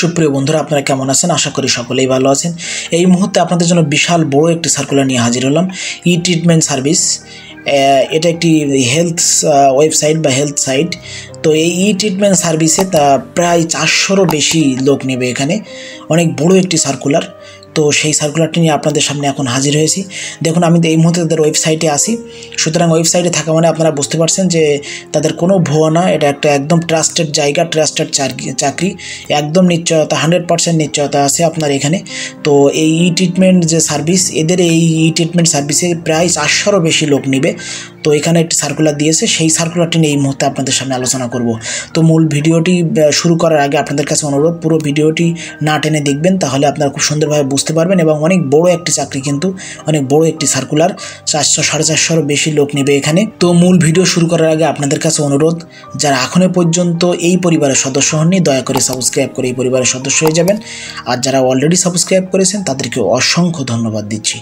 সুপ্রিয় বন্ধুরা আপনারা কেমন আছেন আশা করি সকলেই ভালো আছেন এই মুহূর্তে আপনাদের জন্য বিশাল বড় একটি সার্কুলার নিয়ে হাজির হলাম ই ট্রিটমেন্ট সার্ভিস এটা একটি হেলথ ওয়েবসাইট বা হেলথ সাইট তো এই ই ট্রিটমেন্ট সার্ভিসে তা প্রায় 400 বেশি লোক নেবে এখানে অনেক বড় একটি সার্কুলার তো সেই সার্কুলারটি নিয়ে আপনাদের সামনে এখন হাজির হয়েছি দেখুন আমি এই মুহূর্তে তাদের ওয়েবসাইটে আসি সুতরাং ওয়েবসাইটে থাকা মানে আপনারা বুঝতে পারছেন যে তাদের কোনো ভুয়া না এটা একটা একদম ট্রাস্টেড জায়গা ট্রাস্টেড চাকরি একদম নিশ্চয়তা 100% নিশ্চয়তা আছে আপনার এখানে তো এই ই ট্রিটমেন্ট যে সার্ভিস এদের এই ই ট্রিটমেন্ট সার্ভিসে প্রায় 400 এর বেশি লোক নেবে তো এখানে একটা সার্কুলার দিয়েছে সেই সার্কুলারটি নিয়ে এই মুহূর্তে আপনাদের সামনে আলোচনা করব তো মূল ভিডিওটি শুরু করার আগে আপনাদের কাছে অনুরোধ পুরো ভিডিওটি না টেনে দেখবেন তাহলে আপনারা খুব সুন্দরভাবে বুঝতে পারবেন এবং অনেক বড় একটি চাকরি কিন্তু অনেক বড় একটি সার্কুলার 400-450 এর বেশি লোক নেবে এখানে তো মূল ভিডিও শুরু করার আগে আপনাদের কাছে অনুরোধ যারা এখনো পর্যন্ত এই পরিবারের সদস্য হননি দয়া করে সাবস্ক্রাইব করে এই পরিবারের সদস্য হয়ে যাবেন আর যারা অলরেডি সাবস্ক্রাইব করেছেন তাদেরকে অসংখ্য ধন্যবাদ দিচ্ছি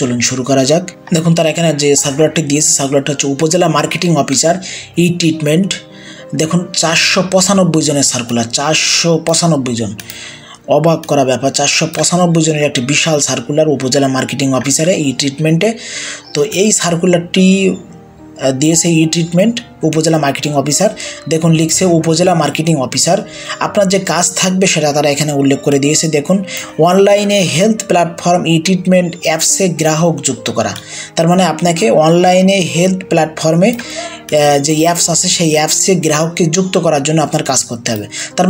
চলুন শুরু করা যাক দেখুন তারা এখানে যে সার্কুলারটি দিয়েছে সার্কুলারটা হচ্ছে উপজেলা মার্কেটিং অফিসার ই ট্রিটমেন্ট দেখুন 495 জনের সার্কুলার 495 জন অবাক করা ব্যাপার 495 জনের একটা বিশাল সার্কুলার উপজেলা মার্কেটিং অফিসারে ই ট্রিটমেন্টে তো এই সার্কুলারটি দিয়েছে ই ট্রিটমেন্ট উপজেলা মার্কেটিং অফিসার দেখুন লিখছে উপজেলা মার্কেটিং অফিসার আপনার যে কাজ থাকবে সেটা তারা এখানে উল্লেখ করে দিয়েছে দেখুন অনলাইনে হেলথ প্ল্যাটফর্ম ই ট্রিটমেন্ট অ্যাপসে গ্রাহক যুক্ত করা তার মানে আপনাকে অনলাইনে হেলথ প্ল্যাটফর্মে যে অ্যাপস আছে সেই অ্যাপসে গ্রাহককে যুক্ত করার জন্য আপনার কাজ করতে হবে তার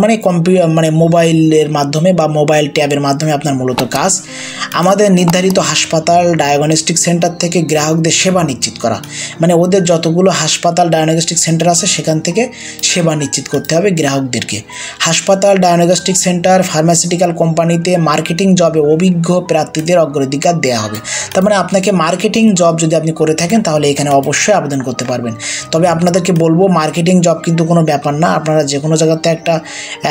মানে মোবাইলের মাধ্যমে বা মোবাইল ট্যাবের মাধ্যমে আপনার মূলত কাজ আমাদের নির্ধারিত হাসপাতাল ডায়াগনস্টিক সেন্টার থেকে গ্রাহকদের সেবা নিশ্চিত করা মানে ওদের যতগুলো হাসপাতাল ডায়াগনস্টিক সেন্টার আছে সেখান থেকে সেবা নিশ্চিত করতে হবে গ্রাহকদেরকে হাসপাতাল ডায়াগনস্টিক সেন্টার ফার্মাসিউটিক্যাল কোম্পানিতে মার্কেটিং জবে অভিজ্ঞ প্রার্থীদের অগ্রাধিকার দেওয়া হবে তার মানে আপনাকে মার্কেটিং জব যদি আপনি করে থাকেন তাহলে এখানে অবশ্যই আবেদন করতে পারবেন তবে আপনাদেরকে বলবো মার্কেটিং জব কিন্তু কোনো ব্যাপার না আপনারা যে কোনো জায়গাতে একটা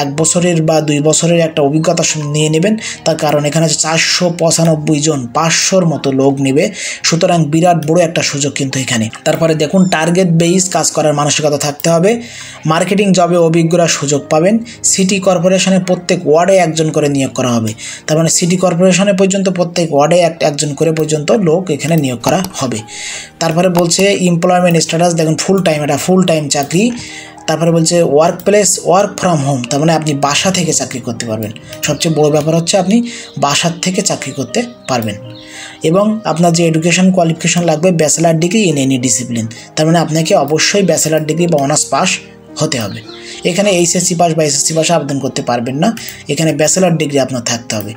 1 বছরের বা 2 বছরের একটা অভিজ্ঞতা নিয়ে নেবেন তার কারণ এখানে 495 জন 500 মতো লোক নেবে সুতরাং বিরাট বড় একটা সুযোগ কিন্তু এখানে তারপরে দেখুন টার্গেট বেস কাজ করার মানসিকতা থাকতে হবে মার্কেটিং জবে অভিজ্ঞরা সুযোগ পাবেন সিটি কর্পোরেশনে প্রত্যেক ওয়ার্ডে একজন করে নিয়োগ করা হবে তার মানে সিটি কর্পোরেশনে পর্যন্ত প্রত্যেক ওয়ার্ডে একজন করে পর্যন্ত লোক এখানে নিয়োগ করা হবে তারপরে বলছে এমপ্লয়মেন্ট স্ট্যাটাস দেখুন ফুল টাইম চাকরি তারপরে বলছে work place work from home তার মানে আপনি বাসা থেকে চাকরি করতে পারবেন সবচেয়ে বড় ব্যাপার হচ্ছে আপনি বাসার থেকে চাকরি করতে পারবেন এবং আপনার যে এডুকেশন কোয়ালিফিকেশন লাগবে bachelor degree in any discipline তার মানে আপনাকে অবশ্যই ব্যাচেলার ডিগ্রি বা অনার্স পাস হতে হবে এখানে এইচএসসি পাস বা এসএসসি পাস আবেদন করতে পারবেন না এখানে ব্যাচেলার ডিগ্রি আপনার থাকতে হবে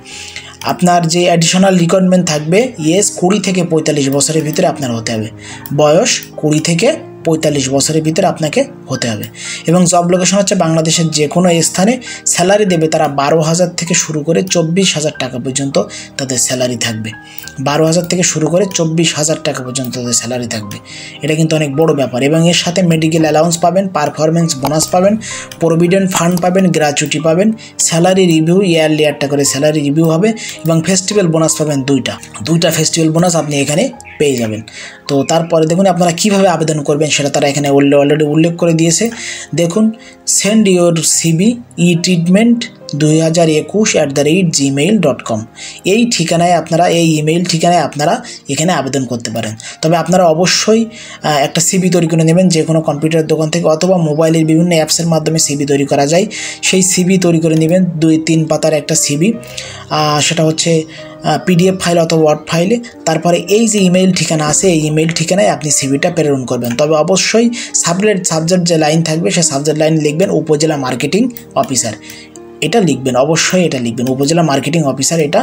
আপনার যে অ্যাডিশনাল রিকোয়ারমেন্ট থাকবে এজ 20 থেকে 45 বছরের ভিতরে আপনার হতে হবে বয়স 20 থেকে 45 বছরের ভিতরে আপনাকে হতে হবে এবং জব লোকেশন হচ্ছে বাংলাদেশের যে কোনো স্থানে স্যালারি দেবে তারা 12,000 থেকে শুরু করে 24,000 টাকা পর্যন্ত তাদের স্যালারি থাকবে 12,000 থেকে শুরু করে 24,000 টাকা পর্যন্ত তাদের স্যালারি থাকবে এটা কিন্তু অনেক বড় ব্যাপার এবং এর সাথে মেডিকেল অ্যালাউন্স পাবেন পারফরমেন্স বোনাস পাবেন প্রভিডেন্ট ফান্ড পাবেন গ্র্যাচুইটি পাবেন স্যালারি রিভিউ ইয়ারলি একটা করে স্যালারি রিভিউ হবে এবং ফেস্টিভ্যাল বোনাস পাবেন দুইটা ফেস্টিভ্যাল বোনাস আপনি এখানে পেয়ে যাবেন তো তারপরে দেখুন আপনারা কিভাবে আবেদন করবেন সেটা তারা এখানে অলরেডি উল্লেখ করে দিয়েছে দেখুন send your CV e treatment 2021@gmail.com এই ঠিকানায় আপনারা এই ইমেল ঠিকানায় আপনারা এখানে আবেদন করতে পারেন তবে আপনারা অবশ্যই একটা সিবি তৈরি করে নেবেন যে কোনো কম্পিউটার দোকান থেকে অথবা মোবাইলের বিভিন্ন অ্যাপসের মাধ্যমে সিবি তৈরি করা যায় সেই সিবি তৈরি করে নেবেন 2-3 পাতার একটা সিবি সেটা হচ্ছে পিডিএফ ফাইল অথবা ওয়ার্ড ফাইলে তারপরে এই যে ইমেল ঠিকানা আছে এই ইমেল ঠিকানায় আপনি সিভিটা প্রেরণ করবেন তবে অবশ্যই সাবজেক্ট যে লাইন থাকবে সেই সাবজেক্ট লাইন লিখবেন উপজেলা মার্কেটিং অফিসার এটা লিখবেন অবশ্যই এটা লিখবেন উপজেলা মার্কেটিং অফিসার এটা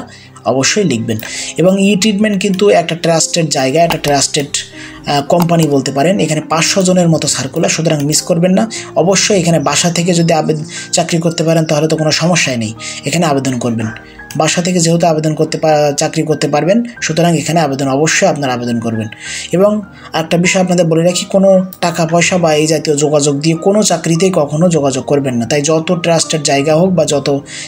অবশ্যই লিখবেন এবং ই ট্রিটমেন্ট কিন্তু একটা ট্রাস্টেড জায়গা একটা ট্রাস্টেড কোম্পানি বলতে পারেন এখানে 500 জনের মতো সার্কুলার সুতরাং মিস করবেন না অবশ্যই এখানে বাসা থেকে যদি চাকরি করতে পারেন তাহলে তো কোনো সমস্যাই নেই এখানে আবেদন করবেন বাসা থেকে যেহেতু আবেদন করতে চাকরি করতে পারবেন সুতরাং এখানে অবশ্যই আপনারা আবেদন করবেন এবং একটা বিষয় আপনাদের বলে রাখি কোনো টাকা পয়সা বা এই জাতীয় যোগাযোগ দিয়ে কোনো চাকরিতেই কখনো যোগাযোগ করবেন না তাই যত ট্রাস্টের জায়গা হোক বা যত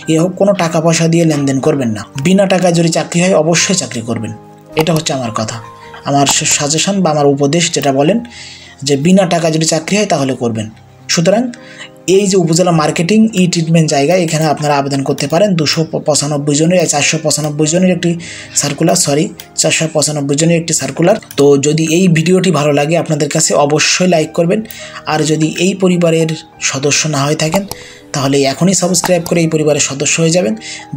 ইয়ে হোক কোনো টাকা পয়সা দিয়ে লেনদেন করবেন না বিনা টাকায় যদি চাকরি হয় অবশ্যই চাকরি করবেন এটা হচ্ছে আমার কথা আমার সাজেশন বা আমার উপদেশ যেটা বলেন যে বিনা টাকা যদি চাকরি হয় তাহলে করবেন সুতরাং এই যে উপজেলা মার্কেটিং ই ট্রিটমেন্ট জায়গা এখানে আপনারা আবেদন করতে পারেন 295 জনের 495 জনের একটি সার্কুলার 495 জনের একটি সার্কুলার। তো যদি এই ভিডিওটি ভালো লাগে আপনাদের কাছে অবশ্যই লাইক করবেন, আর যদি এই পরিবারের সদস্য না হয়ে থাকেন তাহলে এখনই সাবস্ক্রাইব করে এই পরিবারের সদস্য হয়ে যাবেন।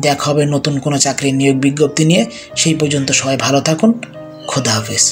দেখা হবে নতুন কোনো চাকরির নিয়োগ বিজ্ঞপ্তি নিয়ে, সেই পর্যন্ত সবাই ভালো থাকুন, খোদা হাফেজ।